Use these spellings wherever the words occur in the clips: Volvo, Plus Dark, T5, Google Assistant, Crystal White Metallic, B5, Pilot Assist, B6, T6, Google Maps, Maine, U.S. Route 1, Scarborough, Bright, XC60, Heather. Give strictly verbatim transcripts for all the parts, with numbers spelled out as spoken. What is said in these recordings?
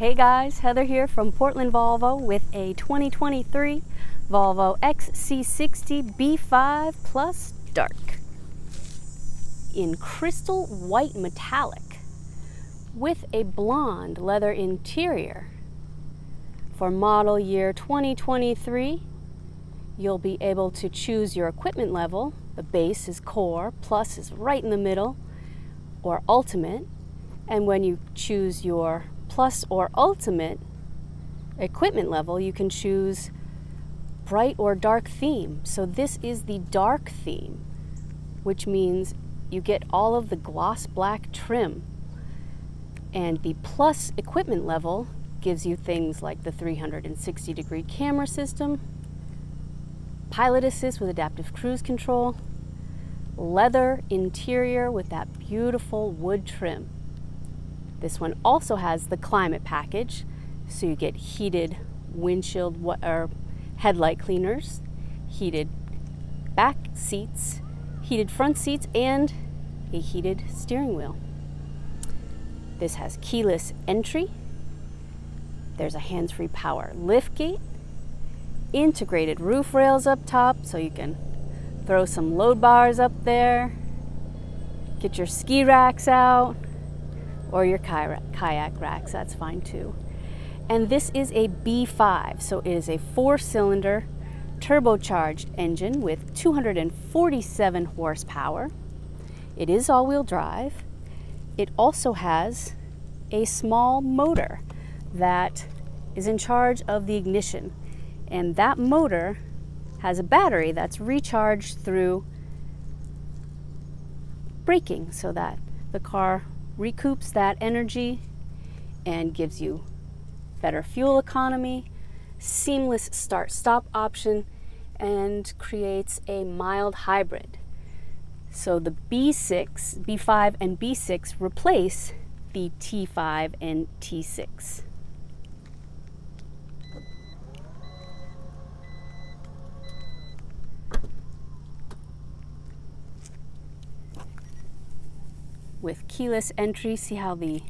Hey guys, Heather here from Portland Volvo with a twenty twenty-three Volvo X C sixty B five Plus Dark in crystal white metallic with a blonde leather interior. For model year twenty twenty-three, you'll be able to choose your equipment level. The base is core, plus is right in the middle, or ultimate. And when you choose your plus or ultimate equipment level, you can choose bright or dark theme. So this is the dark theme, which means you get all of the gloss black trim. And the plus equipment level gives you things like the three hundred sixty degree camera system, Pilot Assist with adaptive cruise control, leather interior with that beautiful wood trim. This one also has the climate package, so you get heated windshield or headlight cleaners, heated back seats, heated front seats, and a heated steering wheel. This has keyless entry. There's a hands-free power liftgate, integrated roof rails up top, so you can throw some load bars up there, get your ski racks out, or your kayak racks, that's fine too. And this is a B five, so it is a four-cylinder turbocharged engine with two hundred forty-seven horsepower. It is all-wheel drive. It also has a small motor that is in charge of the ignition. And that motor has a battery that's recharged through braking, so that the car recoups that energy and gives you better fuel economy, seamless start-stop option, and creates a mild hybrid. So the B six, B five, and B six replace the T five and T six. With keyless entry, see how the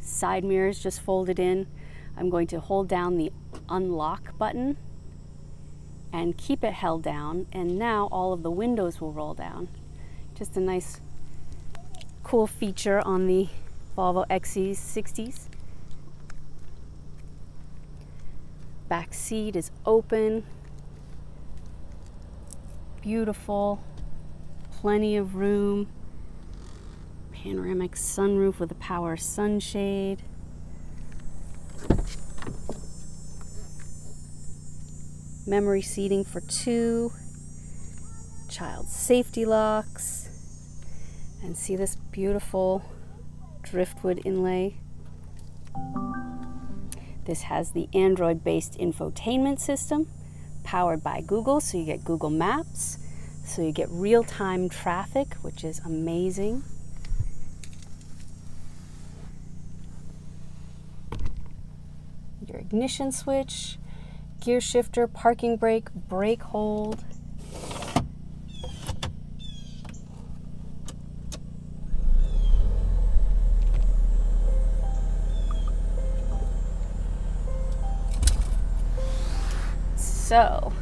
side mirrors just folded in? I'm going to hold down the unlock button and keep it held down, and now all of the windows will roll down. Just a nice cool feature on the Volvo X C sixties. Back seat is open, beautiful, plenty of room. Panoramic sunroof with a power sunshade. Memory seating for two. Child safety locks. And see this beautiful driftwood inlay. This has the Android-based infotainment system powered by Google, so you get Google Maps, so you get real-time traffic, which is amazing. Your ignition switch, gear shifter, parking brake, brake hold. So,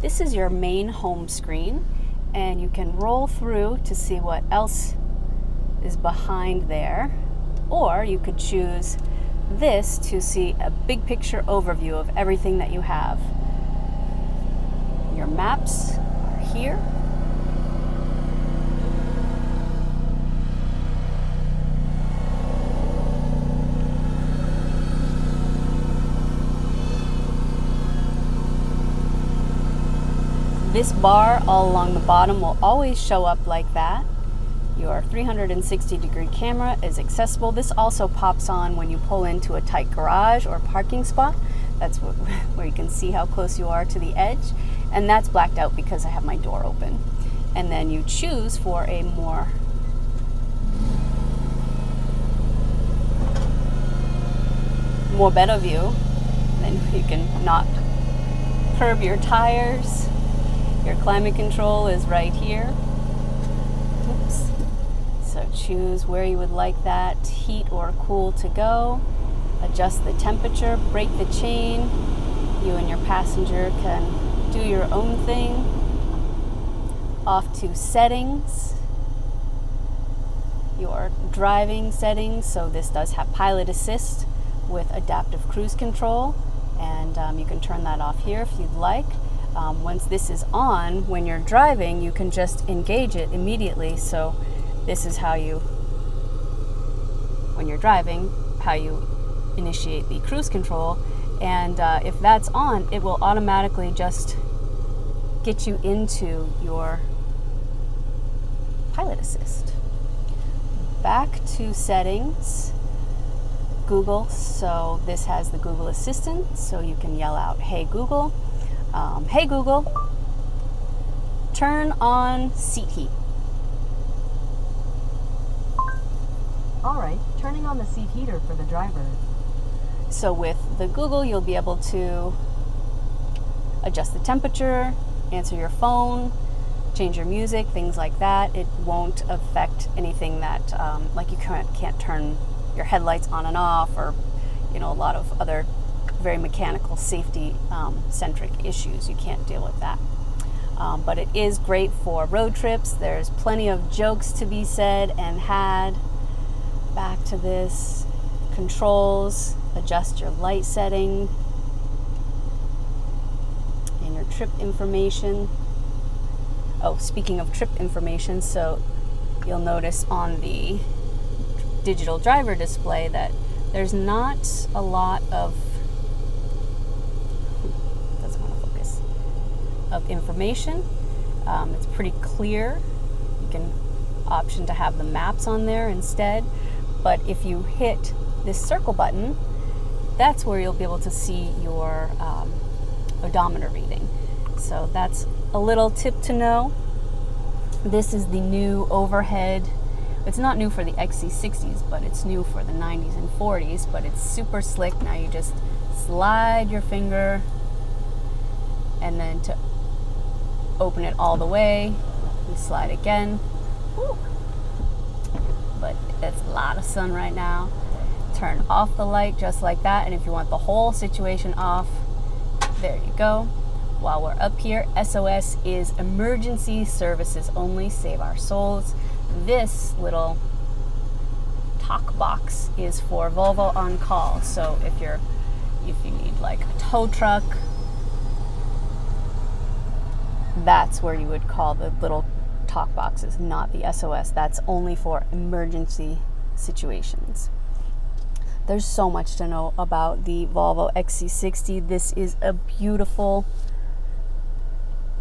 this is your main home screen, and you can roll through to see what else is behind there, or you could choose this to see a big picture overview of everything that you have. Your maps are here. This bar all along the bottom will always show up like that. Your three hundred sixty degree camera is accessible. This also pops on when you pull into a tight garage or parking spot. That's what, where you can see how close you are to the edge. And that's blacked out because I have my door open. And then you choose for a more more better view. Then you can not curb your tires. Your climate control is right here. Oops. So choose where you would like that heat or cool to go. adjust the temperature, break the chain. You and your passenger can do your own thing. Off to settings, your driving settings. So this does have Pilot Assist with adaptive cruise control, and um, you can turn that off here if you'd like. Um, once this is on, when you're driving, you can just engage it immediately. So this is how you, when you're driving, how you initiate the cruise control. And uh, if that's on, it will automatically just get you into your Pilot Assist. Back to settings, Google. So this has the Google Assistant, so you can yell out, "Hey Google." Um, hey Google, turn on seat heat. All right, turning on the seat heater for the driver. So with the Google, you'll be able to adjust the temperature, answer your phone, change your music, things like that. It won't affect anything that, um, like you can't, can't turn your headlights on and off, or, you know, a lot of other very mechanical safety um, centric issues. You can't deal with that. Um, but it is great for road trips. There's plenty of jokes to be said and had. Back to this, controls, adjust your light setting and your trip information. Oh, speaking of trip information, so you'll notice on the digital driver display that there's not a lot of of information. Um, it's pretty clear. You can option to have the maps on there instead, but if you hit this circle button, that's where you'll be able to see your um, odometer reading. So that's a little tip to know. This is the new overhead. It's not new for the X C sixties, but it's new for the nineties and forties, but it's super slick. Now you just slide your finger, and then to open it all the way, you slide again. Woo. But that's a lot of sun right now. Turn off the light just like that, and if you want the whole situation off, there you go. While we're up here, S O S is emergency services only, save our souls. This little talk box is for Volvo on call. So if you're if you need like a tow truck, that's where you would call the little talk boxes, not the S O S. That's only for emergency situations. There's so much to know about the Volvo X C sixty. This is a beautiful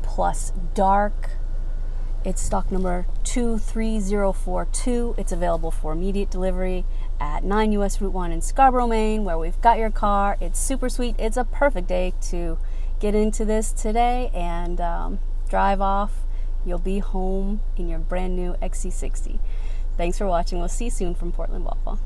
Plus Dark. It's stock number two three zero four two. It's available for immediate delivery at nine U S Route one in Scarborough, Maine, where we've got your car. It's super sweet. It's a perfect day to get into this today and um, drive off. You'll be home in your brand new X C sixty. Thanks for watching. We'll see you soon from Portland Volvo.